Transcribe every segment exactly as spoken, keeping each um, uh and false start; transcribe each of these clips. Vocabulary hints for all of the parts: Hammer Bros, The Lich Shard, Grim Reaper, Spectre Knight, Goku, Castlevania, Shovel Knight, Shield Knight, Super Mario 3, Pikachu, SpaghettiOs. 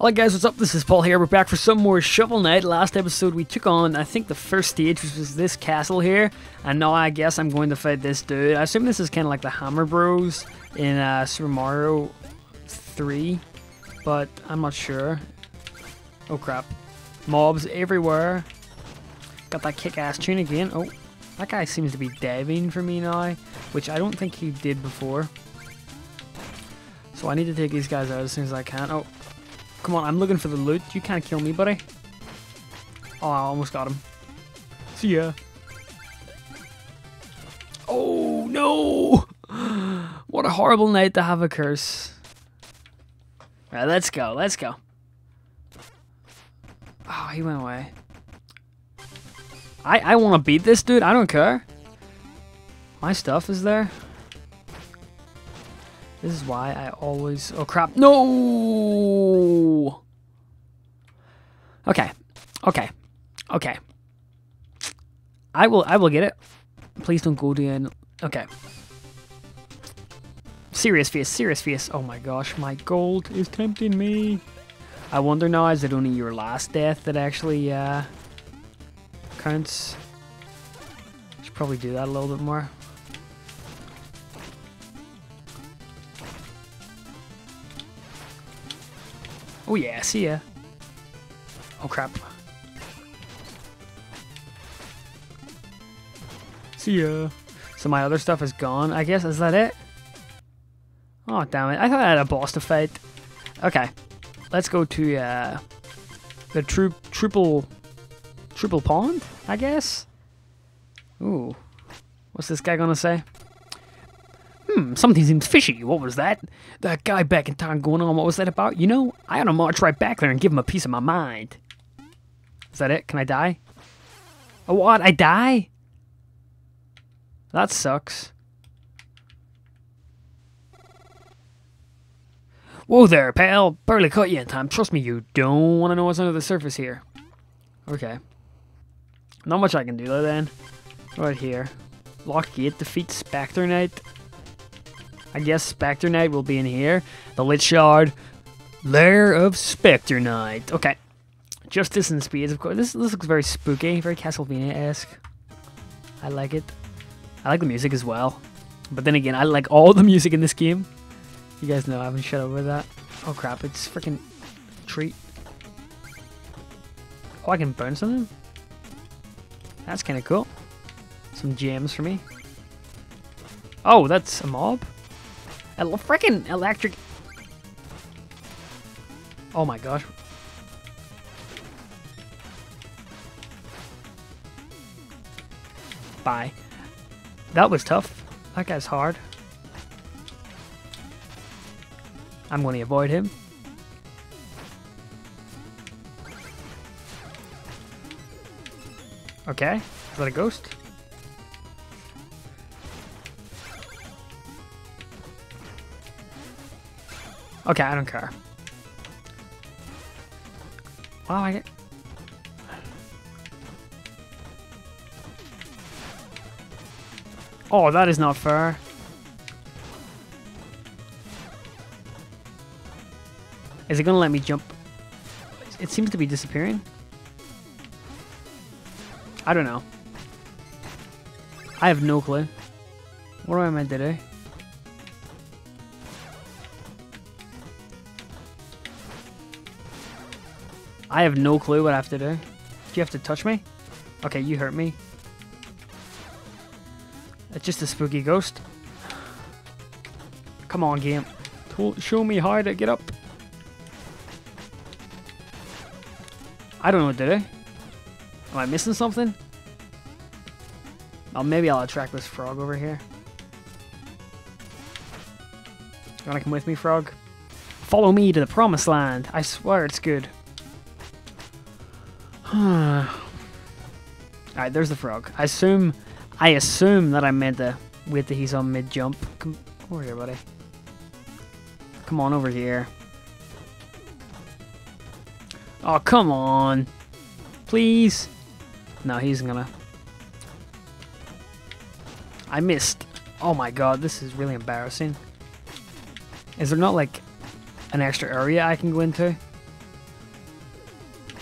Alright guys, what's up? This is Paul here. We're back for some more Shovel Knight. Last episode we took on, I think the first stage, which was this castle here. And now I guess I'm going to fight this dude. I assume this is kind of like the Hammer Bros in uh, Super Mario three. But I'm not sure. Oh crap. Mobs everywhere. Got that kick-ass tune again. Oh, that guy seems to be diving for me now, which I don't think he did before. So I need to take these guys out as soon as I can. Oh, come on, I'm looking for the loot. You can't kill me, buddy. Oh, I almost got him. See ya. Oh, no! What a horrible night to have a curse. Right, let's go, let's go. Oh, he went away. I, I want to beat this dude. I don't care. My stuff is there. This is why I always... Oh, crap. No! Okay. Okay. Okay. I will I will get it. Please don't go down. Okay. Serious face. Serious face. Oh, my gosh. My gold is tempting me. I wonder now, is it only your last death that actually... Uh, counts. Should probably do that a little bit more. Oh yeah, see ya. Oh crap. See ya. So my other stuff is gone, I guess. Is that it? Oh damn it! I thought I had a boss to fight. Okay, let's go to uh, the troop triple. Triple pond, I guess? Ooh. What's this guy gonna say? Hmm, something seems fishy. What was that? That guy back in town going on, what was that about? You know, I ought to march right back there and give him a piece of my mind. Is that it? Can I die? Oh, what? I die? That sucks. Whoa there, pal. Barely caught you in time. Trust me, you don't want to know what's under the surface here. Okay. Not much I can do though then. Right here. Lock gate, defeat Spectre Knight. I guess Spectre Knight will be in here. The Lich Shard. Lair of Spectre Knight. Okay. Justice and Speeds, of course. This, this looks very spooky. Very Castlevania-esque. I like it. I like the music as well. But then again, I like all the music in this game. You guys know I haven't shut up with that. Oh crap, it's freaking treat. Oh, I can burn something? That's kind of cool. Some gems for me. Oh, that's a mob? A freaking electric... Oh my gosh. Bye. That was tough. That guy's hard. I'm going to avoid him. Okay, is that a ghost? Okay, I don't care. Wow, I get... Oh, that is not fair. Is it gonna let me jump? It seems to be disappearing. I don't know. I have no clue. What am I meant to do? I have no clue what I have to do. Do you have to touch me? Okay, you hurt me. It's just a spooky ghost. Come on, game. Show me how to get up. I don't know what to do. Am I missing something? Oh, maybe I'll attract this frog over here. You wanna come with me, frog? Follow me to the promised land. I swear it's good. Alright, there's the frog. I assume... I assume that I meant to wait till he's on mid-jump. Come over here, buddy. Come on over here. Oh, come on. Please. No, he's gonna... I missed. Oh my god, this is really embarrassing. Is there not like an extra area I can go into?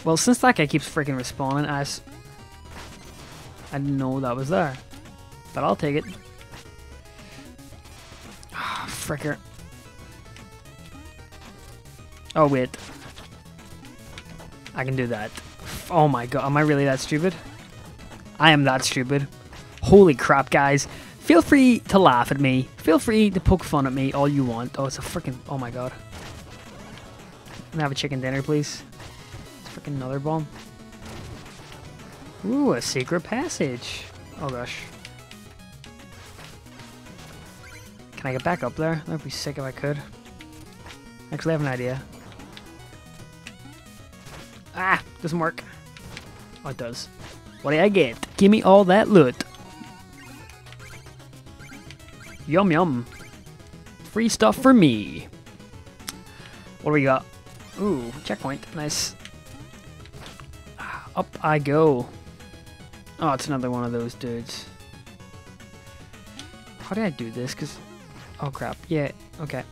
Well, since that guy keeps freaking respawning, I, s I didn't know that was there. But I'll take it. Ah, oh, fricker. Oh, wait. I can do that. Oh my god, am I really that stupid? I am that stupid. Holy crap, guys. Feel free to laugh at me. Feel free to poke fun at me all you want. Oh, it's a freaking... Oh my god. Can I have a chicken dinner, please? It's freaking another bomb. Ooh, a secret passage. Oh gosh. Can I get back up there? That would be sick if I could. Actually, I have an idea. Ah! Doesn't work. Oh, it does. What do I get? Give me all that loot. Yum yum. Free stuff for me. What do we got? Ooh, checkpoint. Nice. Up I go. Oh, it's another one of those dudes. How did I do this? Cause, oh crap. Yeah. Okay.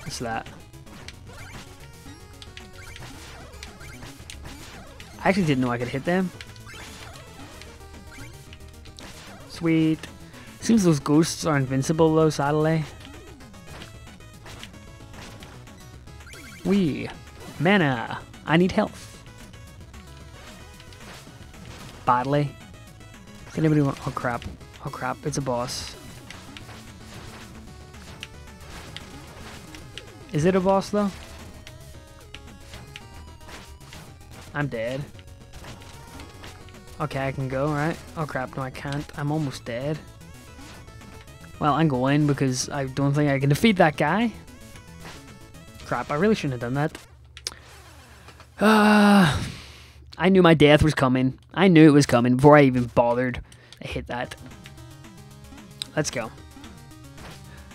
What's that? I actually didn't know I could hit them. Sweet. Seems those ghosts are invincible though, sadly. Wee. Mana. I need health. Badly. Does anybody want... Oh crap. Oh crap. It's a boss. Is it a boss though? I'm dead. Okay, I can go, right? Oh crap, no I can't. I'm almost dead. Well, I'm going because I don't think I can defeat that guy. Crap, I really shouldn't have done that. Uh, I knew my death was coming. I knew it was coming before I even bothered to hit that. Let's go.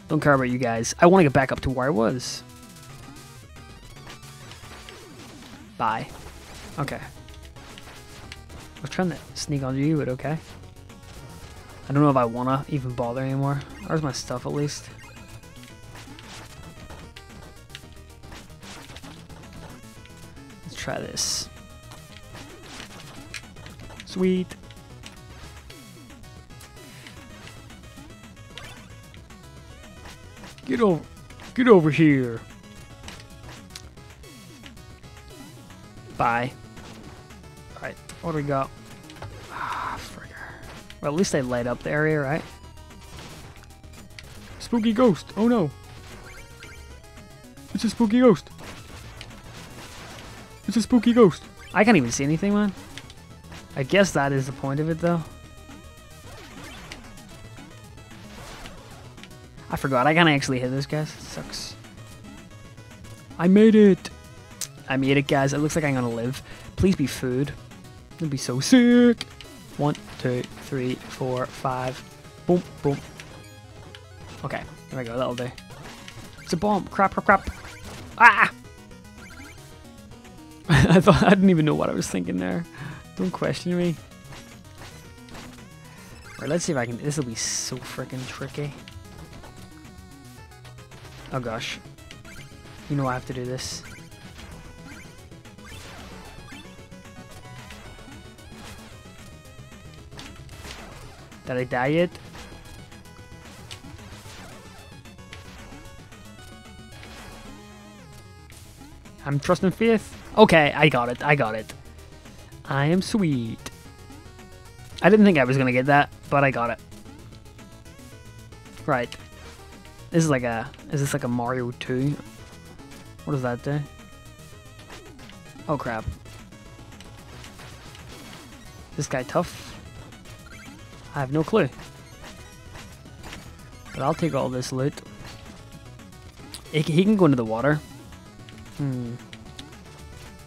Don't care about you guys. I want to get back up to where I was. Bye. Okay. I was trying to sneak onto you, but okay. I don't know if I wanna even bother anymore. Where's my stuff at least? Let's try this. Sweet. Get over, get over here. Bye. Alright, what do we got? Ah, fricker. Well, at least they light up the area, right? Spooky ghost! Oh no! It's a spooky ghost! It's a spooky ghost! I can't even see anything, man. I guess that is the point of it, though. I forgot, I can't actually hit this, guys. It sucks. I made it! I made it, guys. It looks like I'm gonna live. Please be food. It'd be so sick. One, two, three, four, five. Boom, boom. Okay, there we go. That'll do. It's a bomb. Crap, crap, crap. Ah! I thought I didn't even know what I was thinking there. Don't question me. Alright, let's see if I can. This will be so freaking tricky. Oh gosh. You know I have to do this. Did I die yet? I'm trusting faith. Okay, I got it. I got it. I am sweet. I didn't think I was going to get that, but I got it. Right. This is like a... Is this like a Mario two? What does that do? Oh, crap. Is this guy tough? I have no clue. But I'll take all this loot. He can, he can go into the water. Hmm.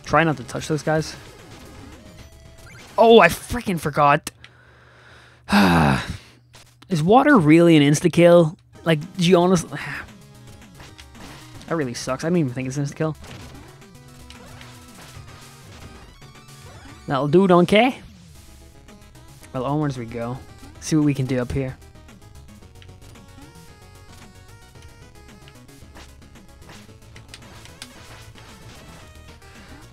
Try not to touch those guys. Oh, I freaking forgot. Is water really an insta-kill? Like, do you honestly... That really sucks. I didn't even think it's an insta-kill. That'll do, donkey. Well, onwards we go. See what we can do up here.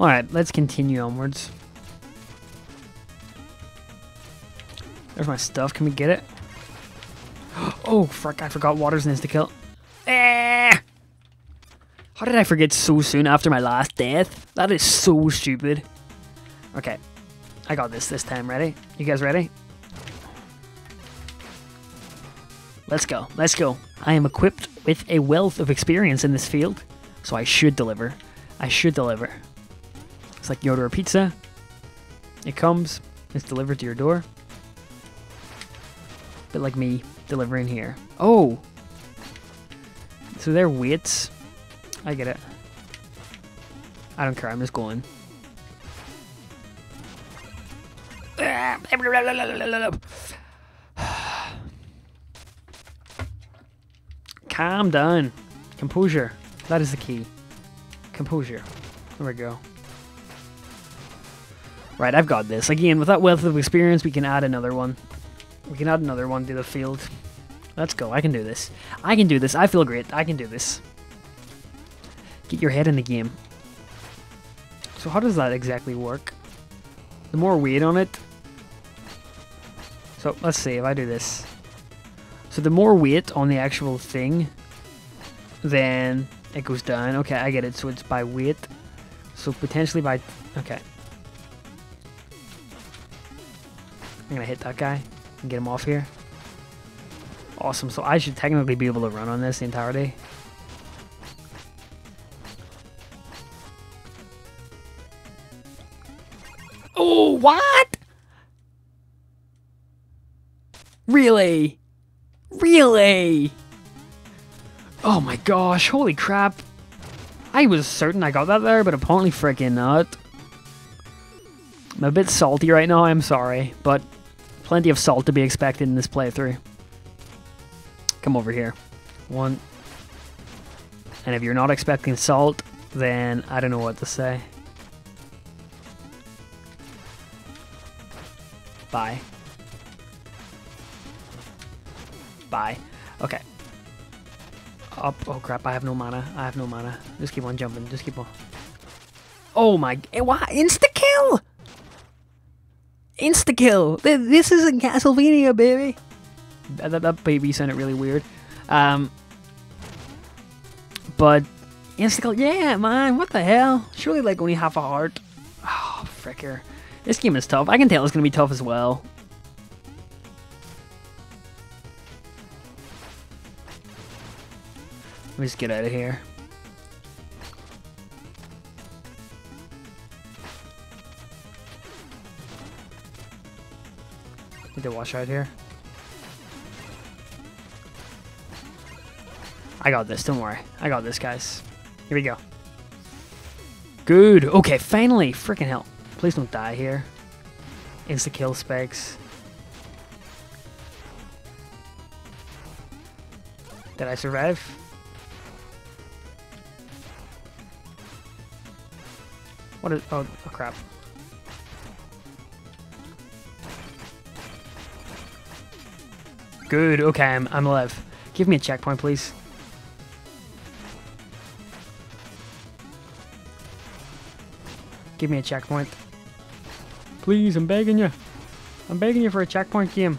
Alright, let's continue onwards. There's my stuff. Can we get it? Oh, frick. I forgot water's an insta-kill. Eh! How did I forget so soon after my last death? That is so stupid. Okay. I got this this time. Ready? You guys ready? Let's go. Let's go. I am equipped with a wealth of experience in this field, so I should deliver. I should deliver. It's like you order a pizza. It comes. It's delivered to your door. Bit like me delivering here. Oh! So they're weights. I get it. I don't care, I'm just going. Calm down. Composure. That is the key. Composure. There we go. Right, I've got this. Again, with that wealth of experience, we can add another one. We can add another one to the field. Let's go. I can do this. I can do this. I feel great. I can do this. Get your head in the game. So how does that exactly work? The more weight on it... So, let's see if I do this. So the more weight on the actual thing, then it goes down. Okay, I get it. So it's by weight. So potentially by... Okay. I'm gonna hit that guy. And get him off here. Awesome. So I should technically be able to run on this the entire day. Oh, what? Really? Really? Oh my gosh. Holy crap. I was certain I got that there, but apparently freaking not. I'm a bit salty right now. I'm sorry, but... Plenty of salt to be expected in this playthrough. Come over here. One. And if you're not expecting salt, then I don't know what to say. Bye. Bye. Okay. Up. Oh crap, I have no mana. I have no mana. Just keep on jumping. Just keep on. Oh my. Why? Insta-kill! Insta-kill! This isn't Castlevania, baby! That, that baby sounded really weird. Um, but, insta-kill, yeah, man, what the hell? Surely, like, only half a heart. Oh, fricker. This game is tough. I can tell it's gonna be tough as well. Let me just get out of here. Need to watch out here. I got this, don't worry. I got this, guys. Here we go. Good. Okay, finally. Freaking hell. Please don't die here. Insta-kill spikes. Did I survive? What is... Oh, oh crap. Good, okay, I'm, I'm alive. Give me a checkpoint, please. Give me a checkpoint. Please, I'm begging you. I'm begging you for a checkpoint game.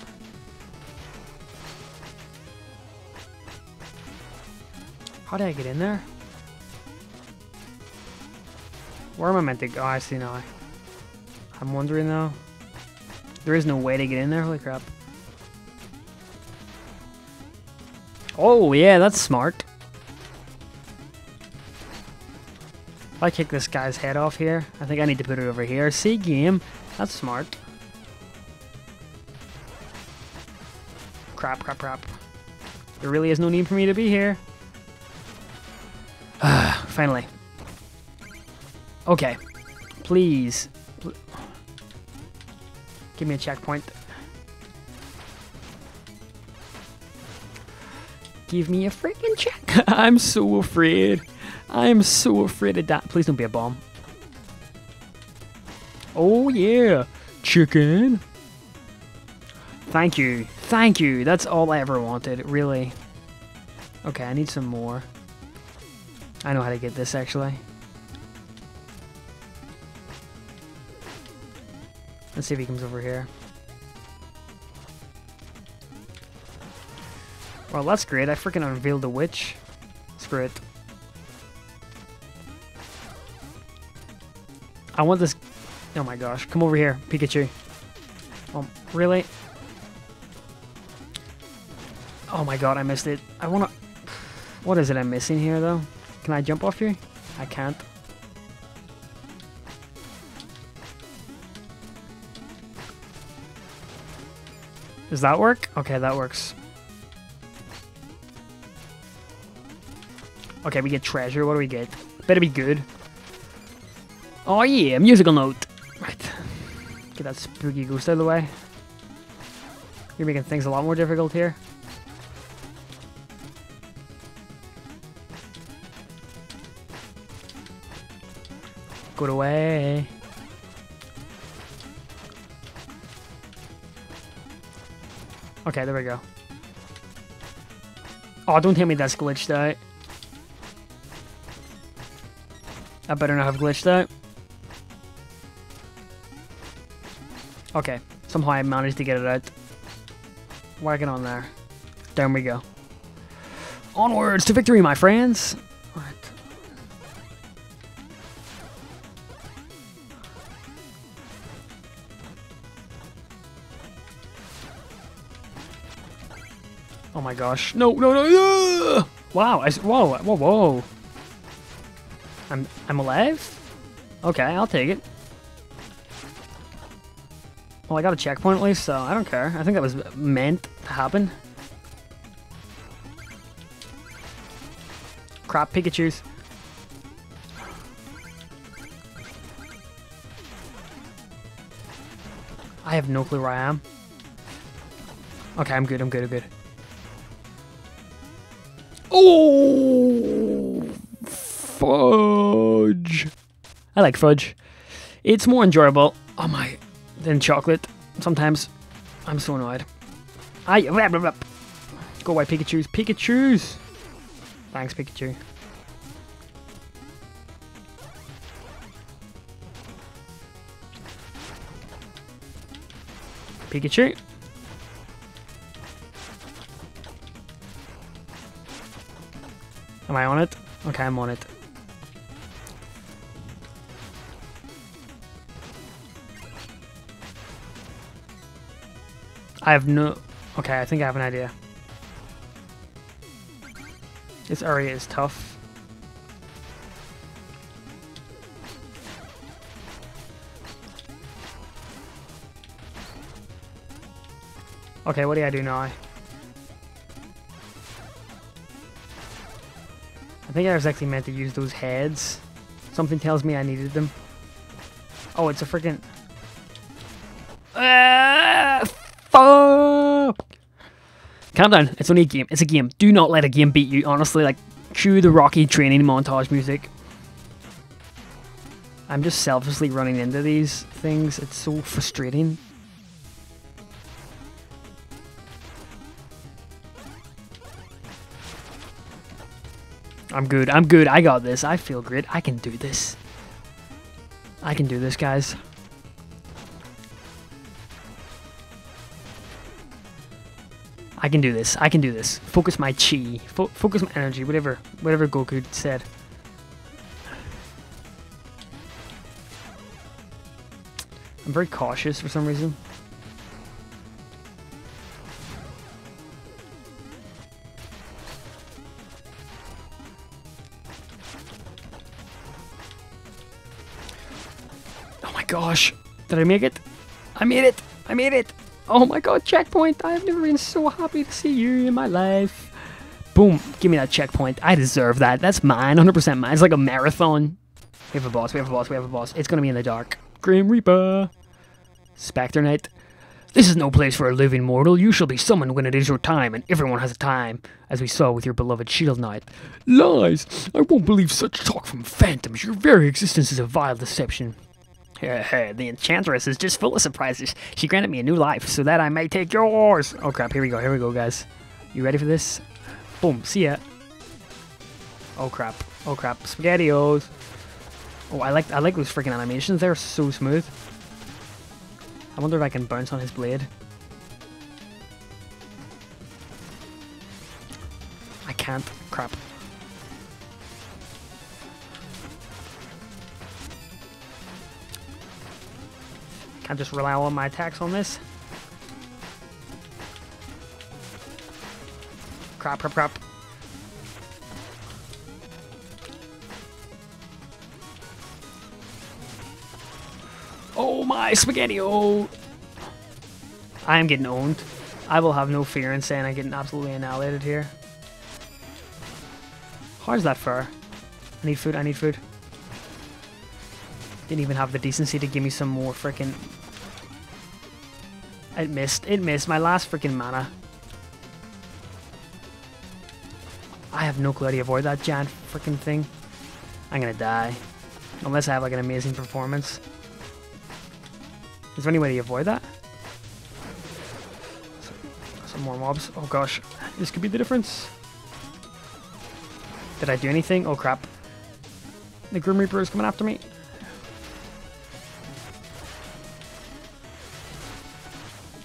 How did I get in there? Where am I meant to go? Oh, I see now. I'm wondering though. There is no way to get in there, holy crap. Oh, yeah, that's smart. If I kick this guy's head off here, I think I need to put it over here. See, game. That's smart. Crap, crap, crap. There really is no need for me to be here. Finally. Okay. Please. Give me a checkpoint. Give me a freaking check. I'm so afraid. I'm so afraid of that. Please don't be a bomb. Oh, yeah. Chicken. Thank you. Thank you. That's all I ever wanted, really. Okay, I need some more. I know how to get this, actually. Let's see if he comes over here. Well, that's great. I freaking unveiled the witch. Screw it. I want this... Oh my gosh. Come over here, Pikachu. Um, really? Oh my god, I missed it. I wanna... What is it I'm missing here, though? Can I jump off here? I can't. Does that work? Okay, that works. Okay, we get treasure. What do we get? Better be good. Oh yeah, musical note. Right. Get that spooky ghost out of the way. You're making things a lot more difficult here. Go away. Okay, there we go. Oh, don't tell me that's glitched out. I better not have glitched out. Okay, somehow I managed to get it out. Working on there. Down we go. Onwards to victory, my friends! Alright. Oh my gosh. No, no, no! Yeah! Wow, I, whoa, whoa, whoa. I'm, I'm alive? Okay, I'll take it. Well, I got a checkpoint at least, so I don't care. I think that was meant to happen. Crap, Pikachus. I have no clue where I am. Okay, I'm good, I'm good, I'm good. Oh! Fudge. I like fudge. It's more enjoyable. Oh my. Than chocolate. Sometimes. I'm so annoyed. I. Blah, blah, blah. Go away, Pikachus. Pikachus! Thanks, Pikachu. Pikachu. Am I on it? Okay, I'm on it. I have no... Okay, I think I have an idea. This area is tough. Okay, what do I do now? I think I was actually meant to use those heads. Something tells me I needed them. Oh, it's a freaking... Ah! Fuck! Calm down, it's only a game. It's a game. Do not let a game beat you, honestly. Like, cue the Rocky training montage music. I'm just selfishly running into these things. It's so frustrating. I'm good, I'm good, I got this. I feel great, I can do this. I can do this, guys. I can do this. I can do this. Focus my chi. Fo focus my energy. Whatever. Whatever Goku said. I'm very cautious for some reason. Oh my gosh. Did I make it? I made it. I made it. Oh my god, checkpoint! I've never been so happy to see you in my life. Boom, give me that checkpoint. I deserve that. That's mine, one hundred percent mine. It's like a marathon. We have a boss, we have a boss, we have a boss. It's gonna be in the dark. Grim Reaper. Spectre Knight. This is no place for a living mortal. You shall be summoned when it is your time, and everyone has a time, as we saw with your beloved Shield Knight. Lies! I won't believe such talk from phantoms. Your very existence is a vile deception. The enchantress is just full of surprises. She granted me a new life so that I may take yours. Oh crap, here we go, here we go, guys. You ready for this? Boom, see ya. Oh crap, oh crap, SpaghettiOs. Oh, I like I like those freaking animations, they're so smooth. I wonder if I can bounce on his blade. I can't. Crap. Can't just rely on my attacks on this. Crap, crap, crap. Oh my spaghetti-o! I am getting owned. I will have no fear in saying I'm getting absolutely annihilated here. How's that fair? I need food, I need food. Didn't even have the decency to give me some more freaking. It missed, it missed my last freaking mana. I have no clue how to avoid that giant freaking thing. I'm gonna die. Unless I have like an amazing performance. Is there any way to avoid that? Some more mobs. Oh gosh, this could be the difference. Did I do anything? Oh crap. The Grim Reaper is coming after me.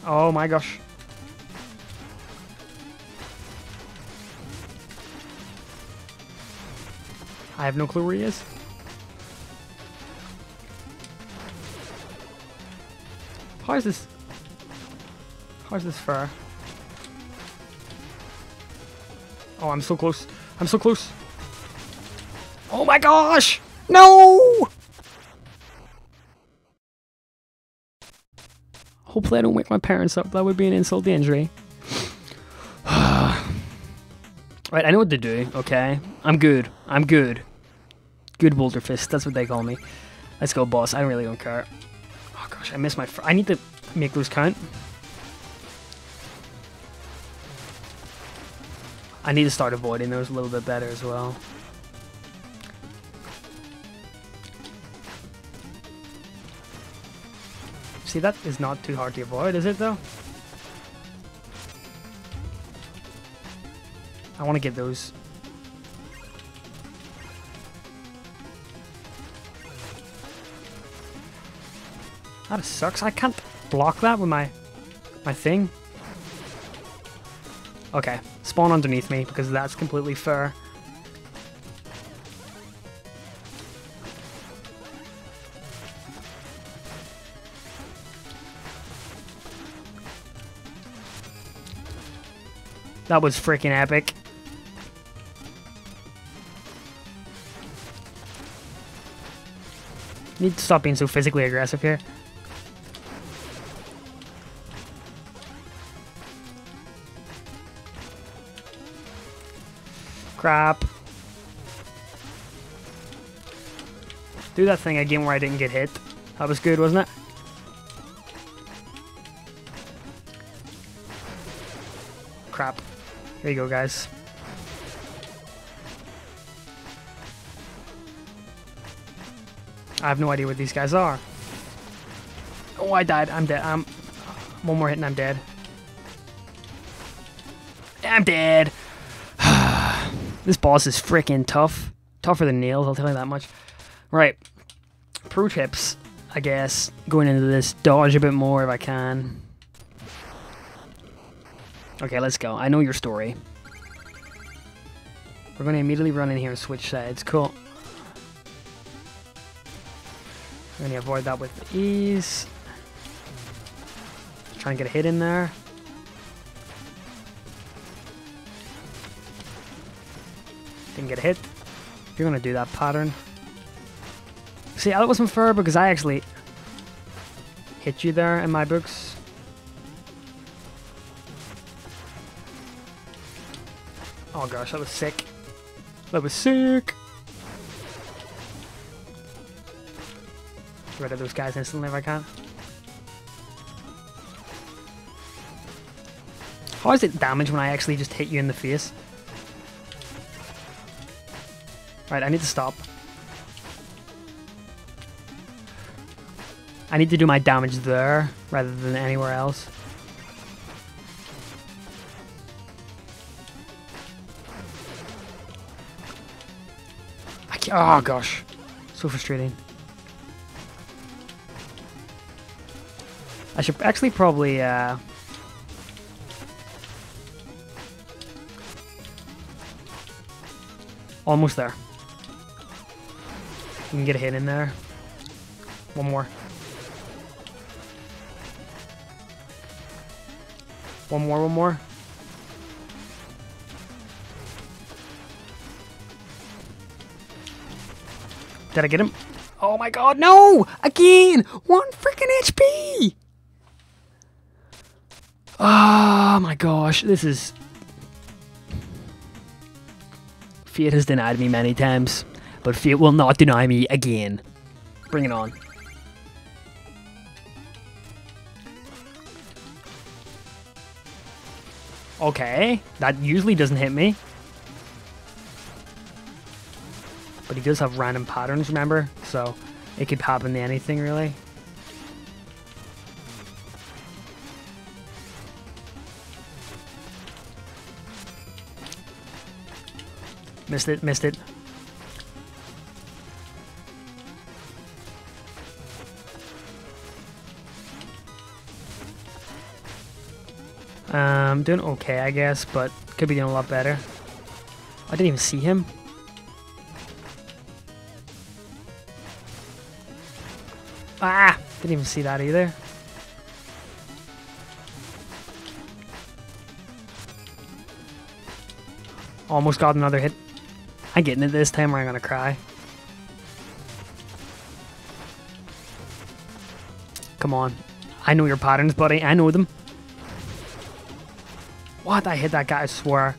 Oh my gosh. I have no clue where he is. How is this? How is this fair? Oh, I'm so close. I'm so close. Oh my gosh! No! Hopefully I don't wake my parents up. That would be an insult to injury. Right, I know what to do, okay? I'm good. I'm good. Good boulder fist. That's what they call me. Let's go, boss. I really don't care. Oh gosh, I missed my fr- I need to make those count. I need to start avoiding those a little bit better as well. See, that is not too hard to avoid, is it though? I want to get those. That sucks. I can't block that with my my thing. Okay, spawn underneath me because that's completely fair. That was freaking epic. Need to stop being so physically aggressive here. Crap. Do that thing again where I didn't get hit. That was good, wasn't it? Crap. Here you go, guys. I have no idea what these guys are. Oh, I died. I'm dead. I'm one more hit and I'm dead. I'm dead. This boss is freaking tough. Tougher than nails, I'll tell you that much. Right. Pro tips, I guess. Going into this, dodge a bit more if I can. Okay, let's go. I know your story. We're going to immediately run in here and switch sides. Cool. I'm going to avoid that with ease. Try and get a hit in there. Didn't get a hit. You're gonna do that pattern. See, that wasn't fair because I actually hit you there in my books. Oh gosh, that was sick. That was sick. Get rid of those guys instantly if I can. How is it damage when I actually just hit you in the face? Right, I need to stop. I need to do my damage there, rather than anywhere else. I can't, oh gosh, so frustrating. I should actually probably uh, almost there. We can get a hit in there. One more. One more, one more. Did I get him? Oh my god, no! Again! One freaking H P! Oh my gosh, this is... Fate has denied me many times, but fate will not deny me again. Bring it on. Okay, that usually doesn't hit me. But he does have random patterns, remember? So it could happen to anything, really. Missed it, missed it. Um, doing okay, I guess, but could be doing a lot better. I didn't even see him. Ah! Didn't even see that either. Almost got another hit. I'm getting it this time or I'm gonna cry. Come on. I know your patterns, buddy. I know them. What? I hit that guy, I swear.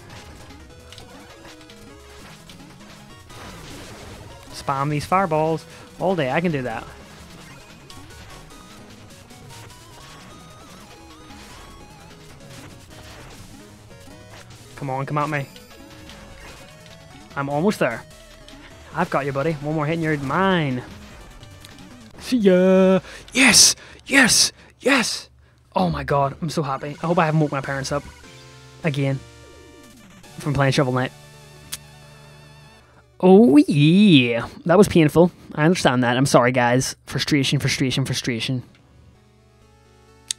Spam these fireballs all day. I can do that. Come on, come at me. I'm almost there. I've got you, buddy. One more hit and you're mine. See ya. Yes! Yes! Yes! Oh my god, I'm so happy. I hope I haven't woke my parents up. Again. From playing Shovel Knight. Oh yeah. That was painful. I understand that. I'm sorry, guys. Frustration, frustration, frustration.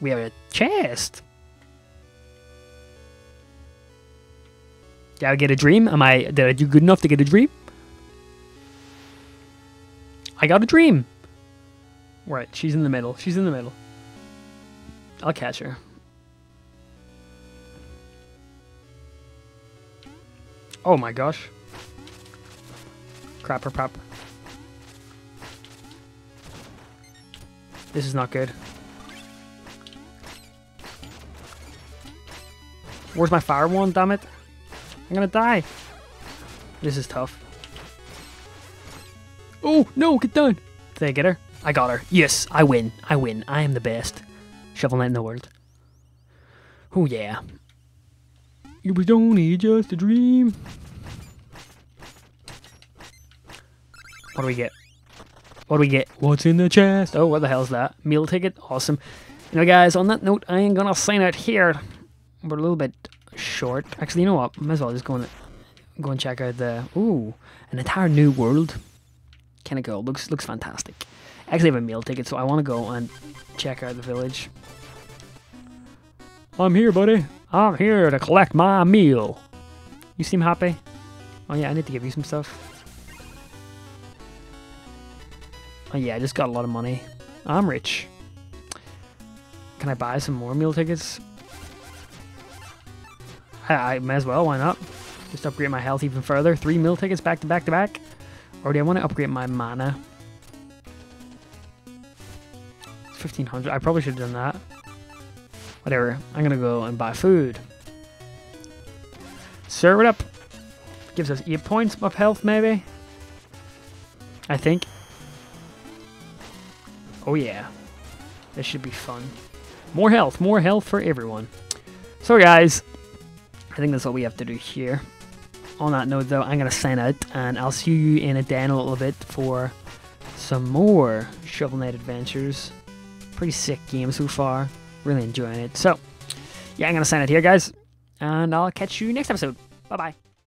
We have a chest. Did I get a dream? Am I? Did I do good enough to get a dream? I got a dream. Right, she's in the middle. She's in the middle. I'll catch her. Oh my gosh. Crapper, crapper. This is not good. Where's my fire wand? Damn it. I'm gonna die. This is tough. Oh, no, get down. Did I get her? I got her. Yes, I win. I win. I am the best Shovel Knight in the world. Oh, yeah. It was only just a dream. What do we get? What do we get? What's in the chest? Oh, what the hell's that? Meal ticket? Awesome. You know, guys, on that note, I ain't gonna sign out here. We're a little bit... short. Actually, you know what? Might as well just go and go and check out the ooh, an entire new world. Kind of cool. Looks looks fantastic. I actually have a meal ticket, so I want to go and check out the village. I'm here, buddy. I'm here to collect my meal. You seem happy. Oh yeah, I need to give you some stuff. Oh yeah, I just got a lot of money. I'm rich. Can I buy some more meal tickets? I may as well, why not? Just upgrade my health even further. Three meal tickets back to back to back. Or do I want to upgrade my mana? It's fifteen hundred. I probably should have done that. Whatever. I'm going to go and buy food. Serve it up. Gives us eight points of health, maybe? I think. Oh, yeah. This should be fun. More health. More health for everyone. So, guys... I think that's all we have to do here. On that note though, I'm going to sign out and I'll see you in a den a little bit for some more Shovel Knight adventures. Pretty sick game so far. Really enjoying it. So, yeah, I'm going to sign out here, guys. And I'll catch you next episode. Bye-bye.